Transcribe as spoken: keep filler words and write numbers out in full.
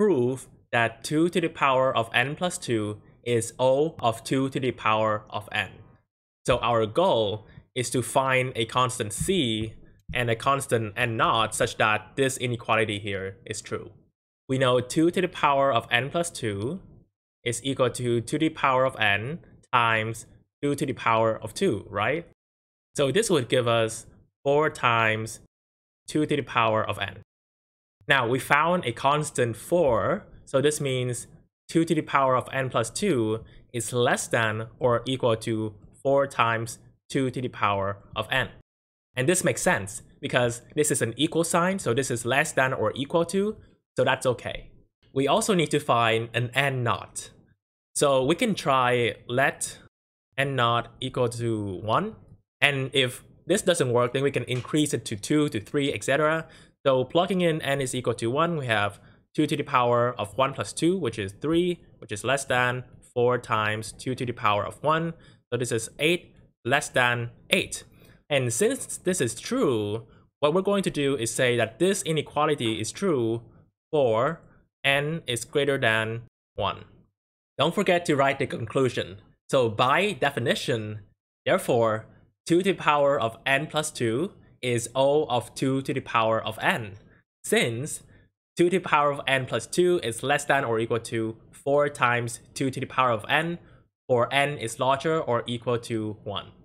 prove that two to the power of n plus two is O of two to the power of n. So our goal is to find a constant c and a constant n naught such that this inequality here is true. We know two to the power of n plus two is equal to two to the power of n times two to the power of two, right? So this would give us four times two to the power of n. Now we found a constant four, so this means two to the power of n plus two is less than or equal to four times two to the power of n. And this makes sense because this is an equal sign, so this is less than or equal to, so that's okay. We also need to find an n naught. So we can try let n naught equal to one, and if this doesn't work, then we can increase it to two, to three, et cetera. So plugging in n is equal to one, we have two to the power of one plus two, which is three, which is less than four times two to the power of one. So this is eight less than eight. And since this is true, what we're going to do is say that this inequality is true for n is greater than one. Don't forget to write the conclusion. So by definition, therefore, two to the power of n plus two is O of two to the power of n, since two to the power of n plus two is less than or equal to four times two to the power of n, or n is larger or equal to one.